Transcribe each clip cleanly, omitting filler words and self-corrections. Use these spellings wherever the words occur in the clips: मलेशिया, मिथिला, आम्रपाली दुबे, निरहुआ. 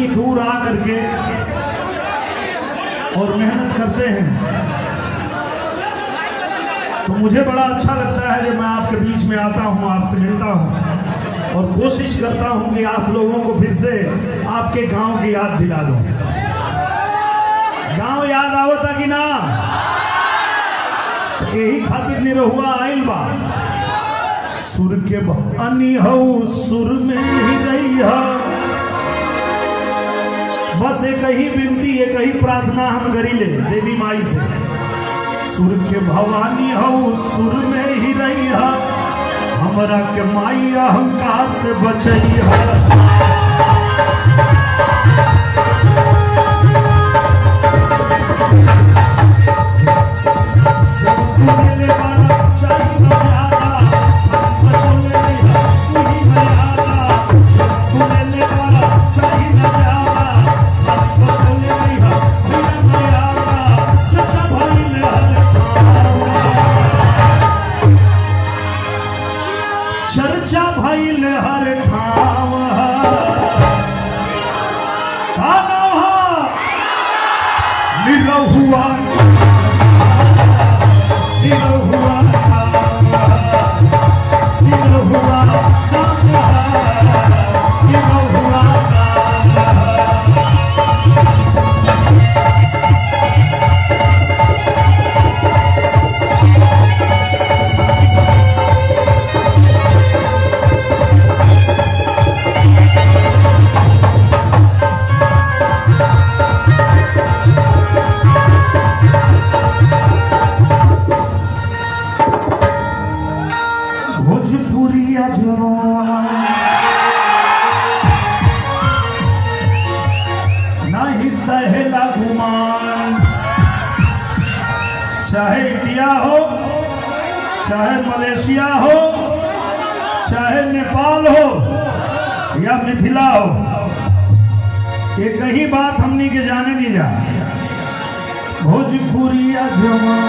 आदमी दूर आ करके और मेहनत करते हैं, तो मुझे बड़ा अच्छा लगता है जब मैं आपके बीच में आता हूं, आपसे मिलता हूं और कोशिश करता हूं कि आप लोगों को फिर से आपके गांव की याद दिला दूं। गांव याद आवता कि ना, यही खातिर निरहुआ आइल बा। सुर के बहानी हो सुर में ही गई है, बस एक ही विनती एक ही प्रार्थना हम करी ले देवी माई से। सुर के भवानी हो सुर में ही रही है, हमारा के माई अहंकार से बचई या मिथिला हो, ये कहीं बात हमने के जाने नहीं जा। भोजपुरिया जवान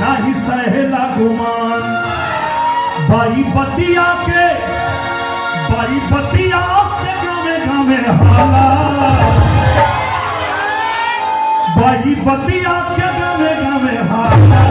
ना ही सहेला गुमान, बाई बतिया के गामे गामे हाला, बाई बतिया के गामे गामे हाला।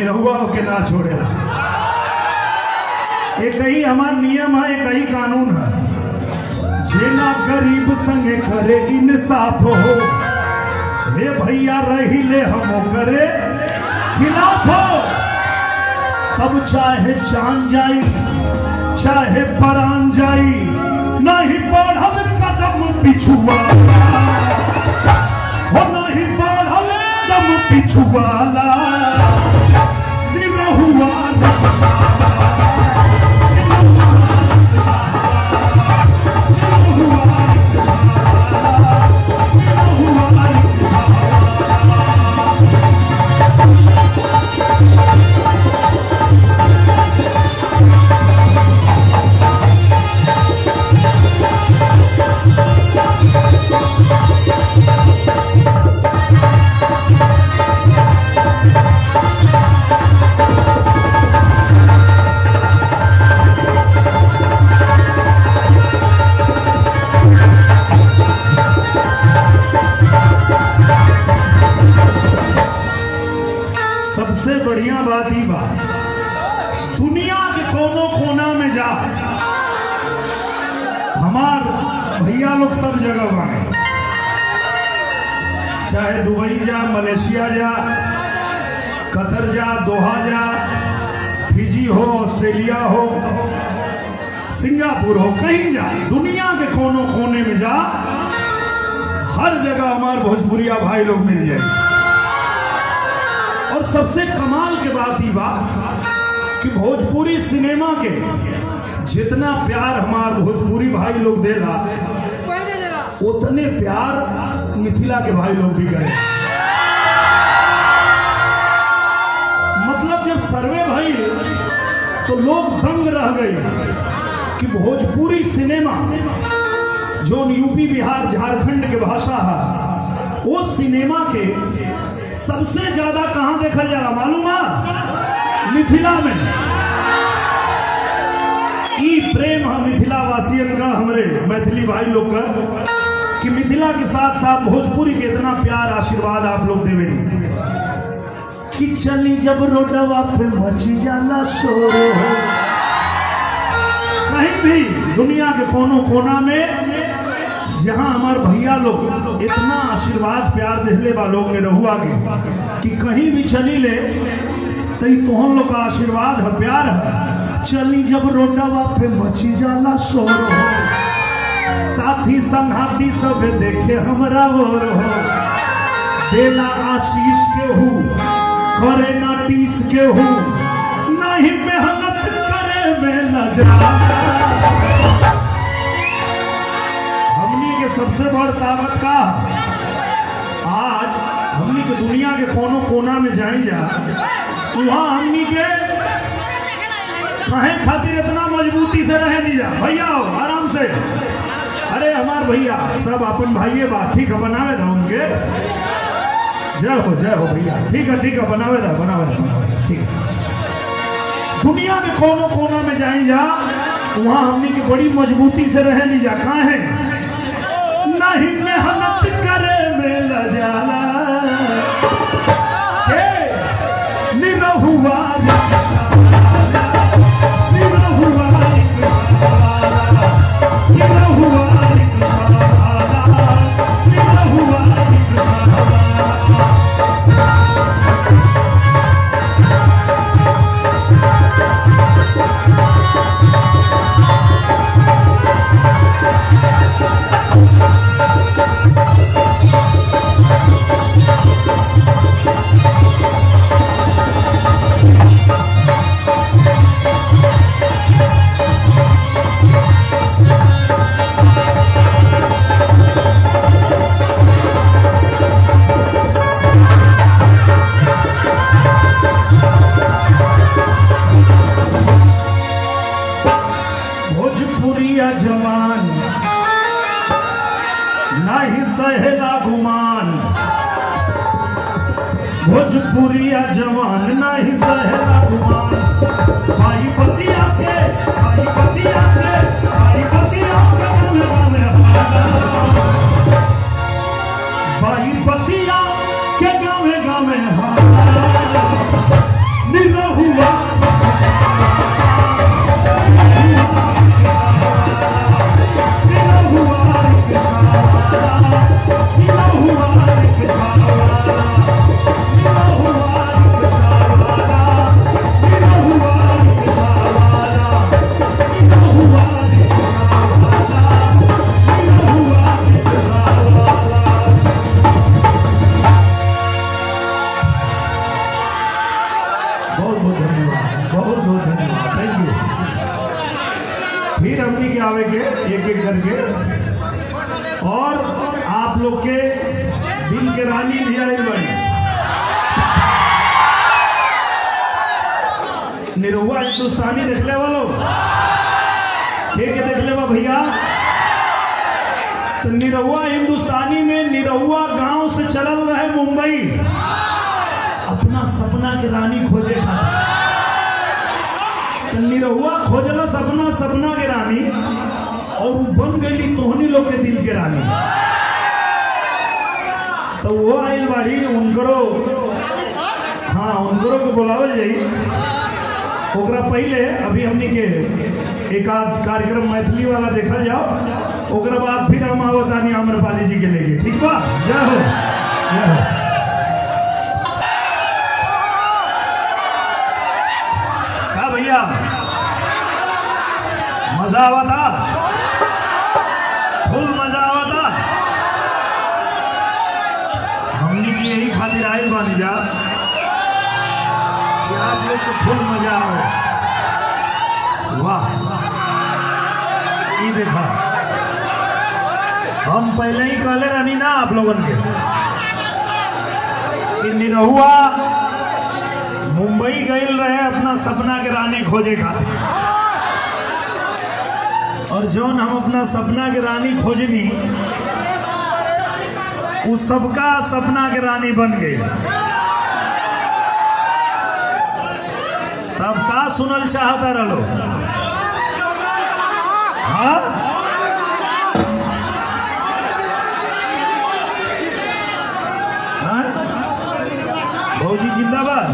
निरहुआ के ना छोड़ेगा। एक ही हमारा नियम है, एक ही कानून है। जेना गरीब संगे करे इंसाफ हो, हे भैया रही ले हम करे खिलाफ हो। तब चाहे जान जाई चाहे परान जाई, नहीं बढ़ल कदम पिछुआला, हो नहीं बढ़ल कदम पिछुआला। आबादी बा, दुनिया के कोनो कोना में जा हमार भैया लोग सब जगह बाने, चाहे दुबई जा, मलेशिया जा, कतर जा, दोहा जा, फिजी हो, ऑस्ट्रेलिया हो, सिंगापुर हो, कहीं जा, दुनिया के कोनो कोने में जा, हर जगह हमारे भोजपुरिया भाई लोग मिल जाएंगे। और सबसे कमाल के बात ही बात कि भोजपुरी सिनेमा के जितना प्यार हमारे भोजपुरी भाई लोग देला, उतने प्यार मिथिला के भाई लोग भी करे। मतलब जब सर्वे भाई तो लोग दंग रह गए कि भोजपुरी सिनेमा जो यूपी, बिहार, झारखंड के भाषा है, वो सिनेमा के सबसे ज्यादा कहां देखा जा रहा मालूम है? मिथिला में। ई प्रेम है मिथिला वासियन का, हमरे मैथिली भाई लोग का, कि मिथिला के साथ साथ भोजपुरी के इतना प्यार आशीर्वाद आप लोग देवे कि चली जब रोडवा पे मची जाला शोर, कहीं भी दुनिया के कोनो कोना में जहाँ हमारे भैया लोग इतना आशीर्वाद प्यार देहले बा लोग निरहुआ के कि कहीं भी चली ले तो तोहन लोग का आशीर्वाद है, प्यार है। चली जब रोडवा पे मची जाला शोर हो, साथी संघाती सब देखे हमरा और हो, देला आशीष के हूँ करे ना टीस के हूँ, नहीं मेहनत करे में नजरा। सबसे बड़ ताकत का आज हमनी के दुनिया के कोनो कोना में जाए जा, वहाँ हमनी के कहे खातिर इतना मजबूती से रह नहीं जा। भैया हो आराम से, अरे हमार भैया सब अपन भाइये बा, ठीक है बनावे था उनके, जय हो भैया, ठीक है बनावे था ठीक है। दुनिया के कोनो कोना में जाए जा, वहाँ हमनी के बड़ी मजबूती से रह नहीं जा, कहे नहीं मेहनत करे मिल जाला निरहुआ भोजपुरिया जवान नहीं सहला गुमान, भाई पतिया के गाँव हारा निरहुआ निरहुआ हिंदुस्तानी देख ले वालों, ठीक है देख ले भैया। तो निरहुआ हिंदुस्तानी में निरहुआ गांव से चलल रहे मुंबई, अपना सपना के रानी खोजे था। तो निरहुआ खोजला सपना सपना के रानी, और वो बन गई तोहनी लोग के दिल के रानी। तो वो आयल बाड़ी उनको हाँ अंदरों को बुलावल जाई ओकरा पहले अभी हमनी के एकाध कार्यक्रम मैथिली वाला देखल जाओ ओकरा बाद फिर हम आवतानी आम्रपाली जी के लेके ठीक बा जय हो का भैया मजा आवता फुल मजा आवता हमनी के यही खातिर आइल बानी जा आप लोग को फुल मजा आओ वाह ये देखा हम पहले ही कहले रहनी ना आप लोगन के कि निरहुआ मुंबई गए रहे अपना सपना के रानी खोजे खातिर और जौन हम अपना सपना के रानी खोजनी उस सबका सपना के रानी बन गई तब का सुनल चाहता रहो हाँ भौजी जिंदाबाद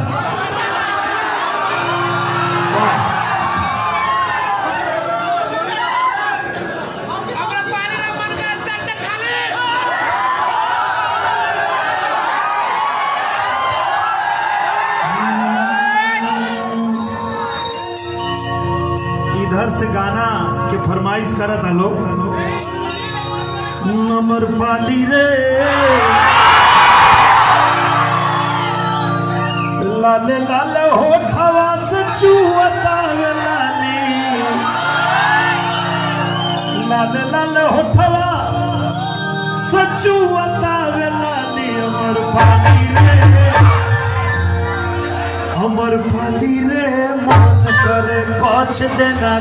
से गाना के फरमाइश करत है लोग आम्रपाली रे लाल लाल होठवा से चुअता लाली लाल लाल होठवा से चुअता लाली आम्रपाली रे आम्रपाली रे मन करे कछ देना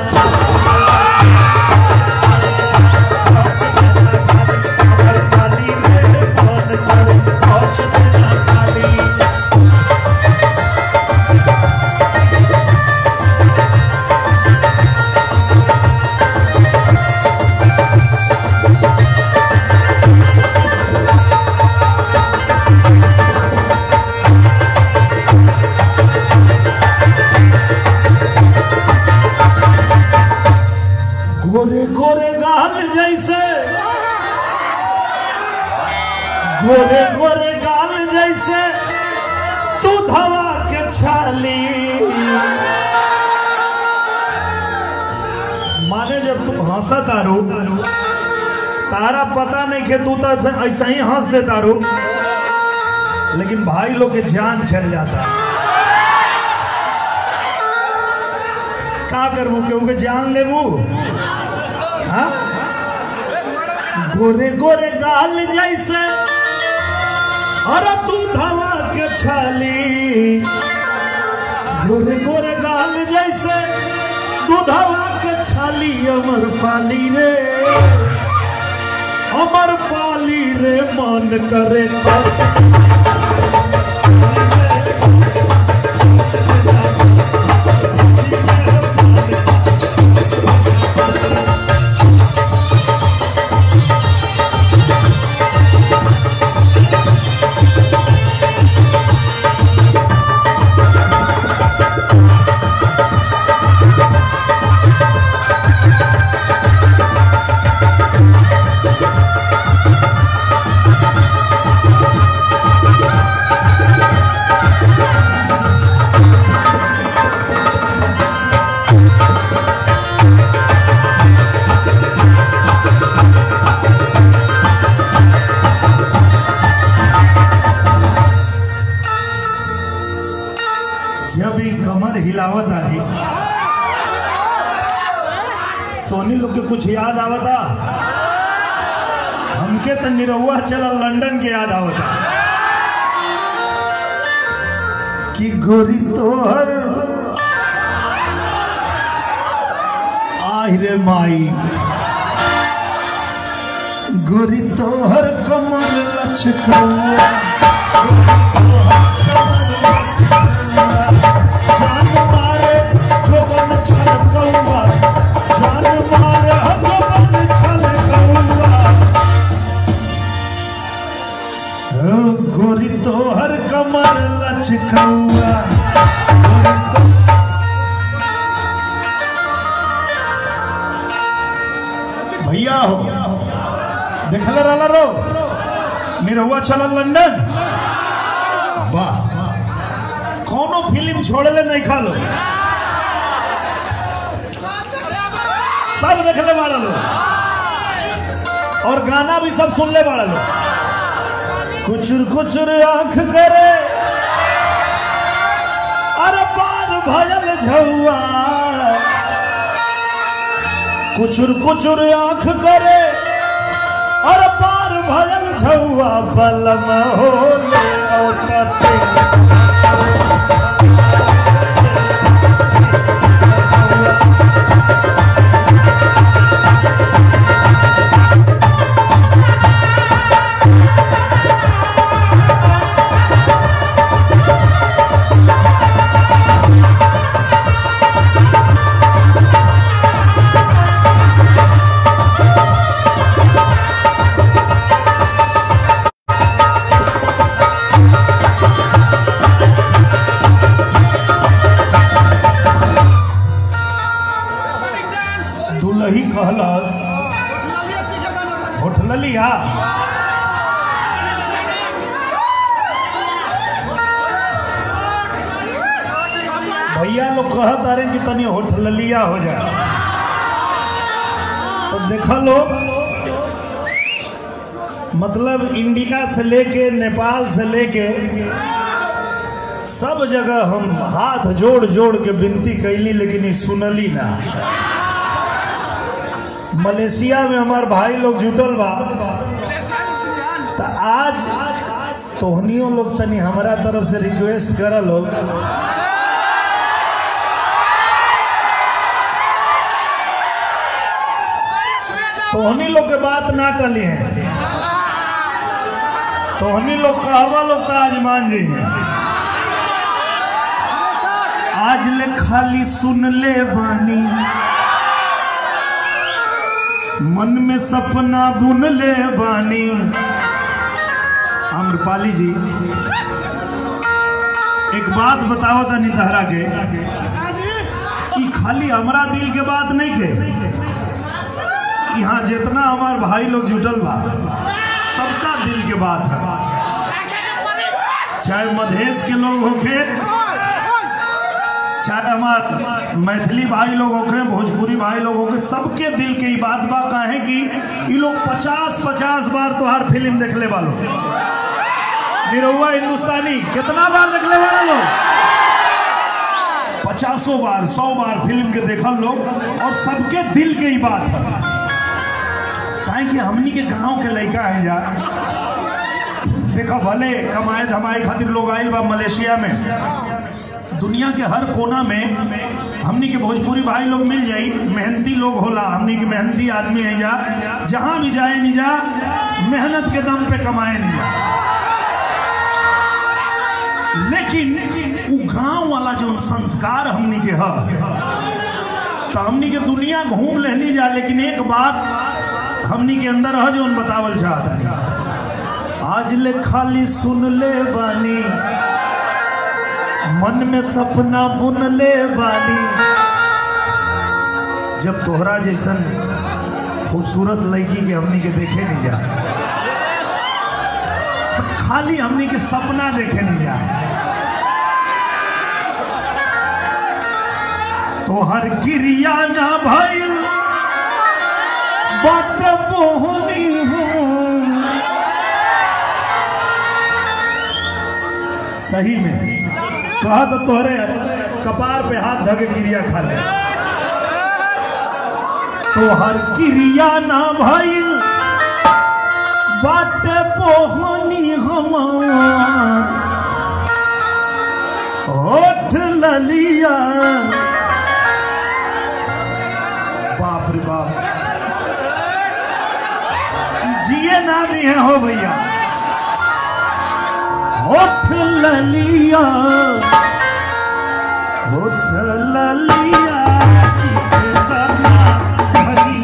गोरे गोरे गाल जैसे तू धवा के छाली माने जब तू हंस तारू तारा पता नहीं कि तू तो ऐसा ही हंस दे तारू लेकिन भाई लोग के जान चल जाता का करबू क्योंकि जान लेबू हाँ गोरे गोरे गाल जैसे अरे तू धवा के छाली गोरे गोरे गाल जैसे तू धवा के छाली आम्रपाली रे मन करे कुछ याद आवता हमके तो निरहुआ चला लंदन के याद आवता कि गोरी तोहर आहिरे माई गोरी तोहर कमर गोरी तोहर कमर लचकावा भैया हो देखल रहा रो निरहुआ चल लंदन वाह कोनो फिल्म छोड़ले नहीं खालो सब देखले बाड़ा लो और गाना भी सब सुनले बाड़ा लो कुचुर कुचुर आंख करे अरे पार भयल झुआ कुचुर कुचुर आंख करे अरे पार भयल झुआ बलम होले भैया लोग कहता रहे कि तनी होठलिया हो जाए तो देखा लो मतलब इंडिया से लेके नेपाल से लेके सब जगह हम हाथ जोड़ जोड़ के विनती कैली लेकिन सुनली ना। मलेशिया में हमारे भाई लोग जुटल बा तो आज तोहनियों लोग तनी हमारा तरफ से रिक्वेस्ट करा लोग तोहनी लोग के बात ना टली है तोहनी लोग कहवा लोग का आज मान जी आज ले खाली सुन ले बानी मन में सपना बुन ले बानी। आम्रपाली जी एक बात बताओ तनी तहरा के कि खाली हमरा दिल के बात नहीं के यहाँ जितना हमारे भाई लोग जुटल बा सबका दिल के बात है चाहे मधेश के लोग होके चाहे हमारे मैथिली भाई लोग होके भोजपुरी भाई लोग होके सबके दिल के ही बात बा। काहे कि ये लोग 50-50 बार तोहार फिल्म देखले वालों निरहुआ हिंदुस्तानी कितना बार देखले वाले लोग 50 बार 100 बार फिल्म के देखल लोग और सबके दिल के ही बात है। काहे कि हमनी के गांव के लड़का है यार देखो भले कमाए धमाए खातिर लोग आइल बा मलेशिया में दुनिया के हर कोना में हमनी के भोजपुरी भाई लोग मिल जाई मेहनती लोग होला हमनी के मेहनती आदमी है या जहां भी जाए नहीं जा मेहनत के दम पे कमाए नहीं जा। लेकिन गांव वाला जो संस्कार हमनी के है तो हमनी के दुनिया घूम लेनी जा लेकिन एक बात हमनी के अंदर है जो बतावल चाहता आज ले खाली सुन ले बानी मन में सपना बुन ले बानी। जब तोहरा जैसन खूबसूरत लड़की के हमनी के देखे नहीं जा खाली हमनी के सपना देखे नहीं जा तो हर क्रिया ना भाई बाट बोहनी हो सही में कहा तो तोहरे कपार पे हाथ धके क्रिया खा ले तो हर क्रिया ना भाई बाट बोहनी होठ ललिया जिए ना भी है हो भैया होठ ललिया होठ ललिया आज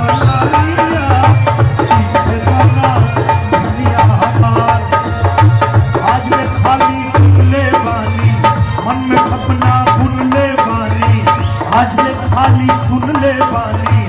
मैं खाली सुनने वाली मन में सपना बुनने वाली आज मैं खाली सुनने वाली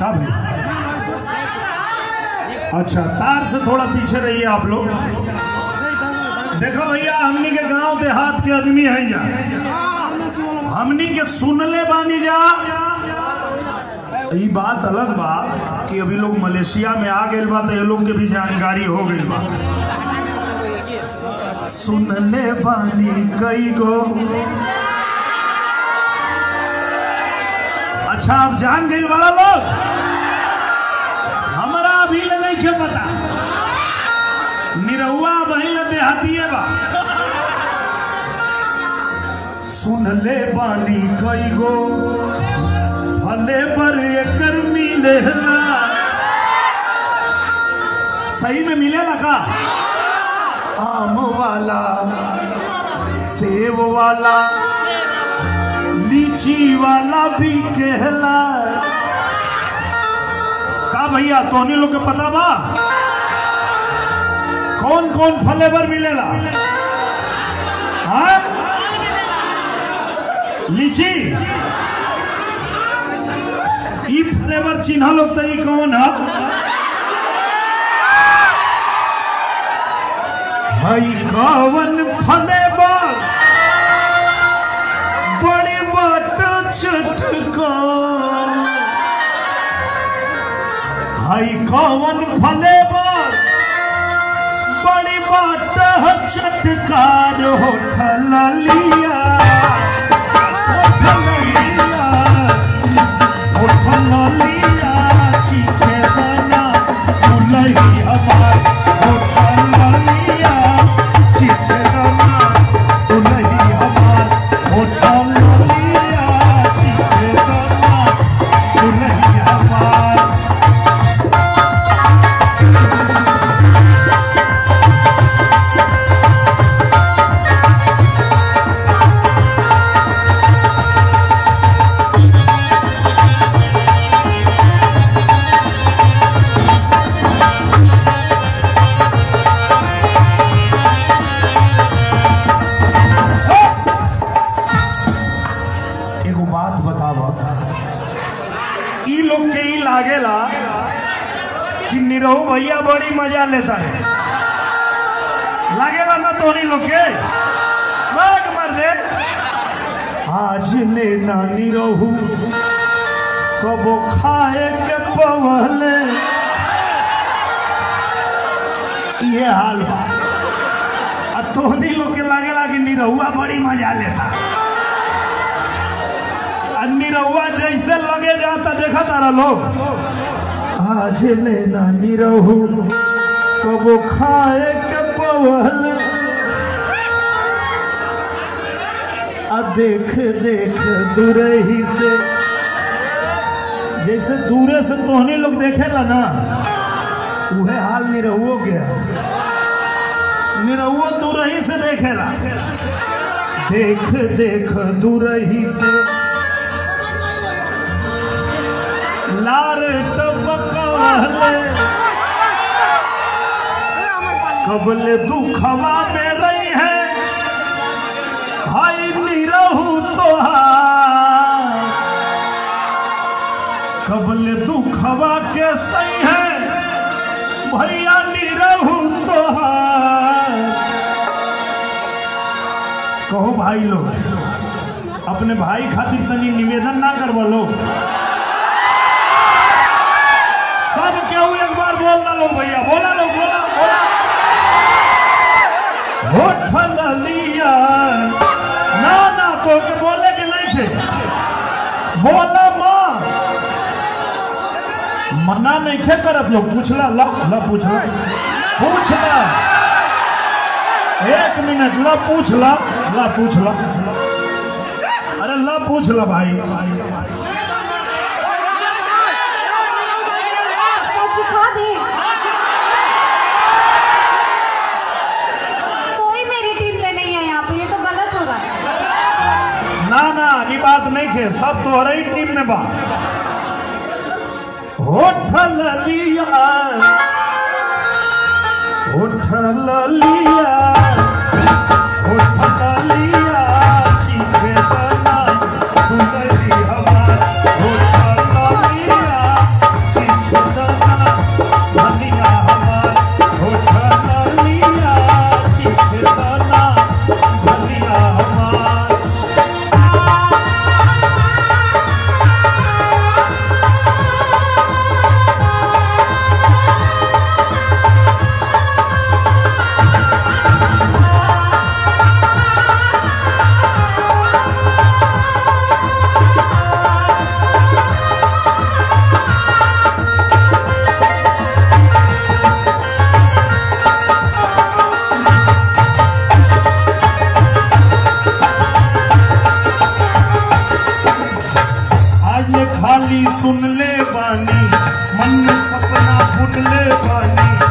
का भाई? अच्छा, तार से थोड़ा पीछे रहिए आप लोग। देखो भैया, हमनी के गांव देहात के आदमी है जा, हमनी के सुनले बानी जा। ये बात अलग बात कि अभी लोग मलेशिया में आ गए बा तो ये लोग के भी जानकारी हो गई बा। सुनले बानी कई गो। अच्छा, आप जान गए बड़ा लोग, हमारा अभी नहीं क्या पता। निरहुआ बहिल देहाती है बा। सुन ले बानी कई गो, भले पर एकर मिलेला। सही में मिलेला का? आम वाला, सेब वाला, लीची वाला भी कहला। का भैया, तोहनी लोग के पता बा कौन कौन फलेवर मिलेला? हाँ, लीची ई फ्लेवर चिन्ह लो तो ई कौन है? हई कौन फलेवर बड़ी बाट चटका। हई कौन फलेवर बड़ी बाट चटकार होठल लिया। निरहुआ भैया बड़ी मजा लेता है, लगेगा ना तो नहीं लोग मर दे। आज लेना निरहुआ कबो खाए के पवले, ये हाल बा। तो नहीं लोग लगेगा कि निरहुआ बड़ी मजा लेता। निरहुआ जैसे लगे जाता देखा तारा लोग। आज लेना निरहु कबो खाए के पवल। आ देख देख दूरे ही से, जैसे दूरे से तोहनी लोग देखेला ना, वह हाल निरहुओ के। निरहुओ दूरे ही से देखेला। देख देख दूरे ही से लार टपकवले। कबले दुखवा में रही है हाय निरहुआ तोहार। कबले दुखवा के सही है भैया निरहुआ तोहार। कहो भाई लोग, अपने भाई खातिर तनी निवेदन ना करवा लो। बोलना लोग भैया, बोला लोग, बोला बोला। होठल लिया ना ना तो के बोले के नहीं थे, बोला माँ मना नहीं खे करत लोग। पूछला ल ल पूछला पूछला, एक मिनट ल पूछला ल पूछला। अरे ल पूछला भाई, बात नहीं खे, सब तो हर टीम में बात। होठल लिया, होठल लिया, होठल लिया, चीखे बना, होठल लिया। बानी मन सपना बुनले बानी।